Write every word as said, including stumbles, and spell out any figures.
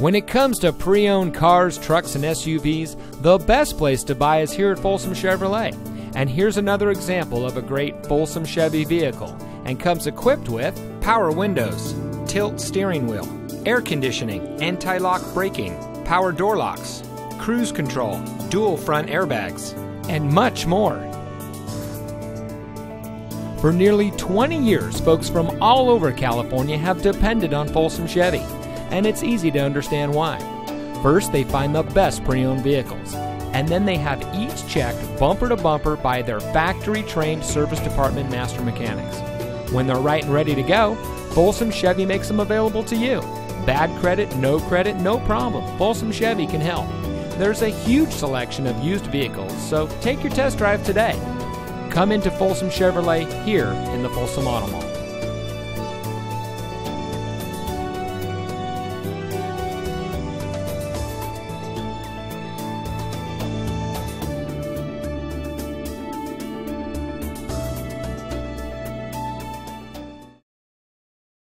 When it comes to pre-owned cars, trucks, and S U Vs, the best place to buy is here at Folsom Chevrolet. And here's another example of a great Folsom Chevy vehicle, and comes equipped with power windows, tilt steering wheel, air conditioning, anti-lock braking, power door locks, cruise control, dual front airbags, and much more. For nearly twenty years, folks from all over California have depended on Folsom Chevy, and it's easy to understand why. First, they find the best pre-owned vehicles, and then they have each checked bumper to bumper by their factory-trained service department master mechanics. When they're right and ready to go, Folsom Chevy makes them available to you. Bad credit, no credit, no problem. Folsom Chevy can help. There's a huge selection of used vehicles, so take your test drive today. Come into Folsom Chevrolet here in the Folsom Auto Mall.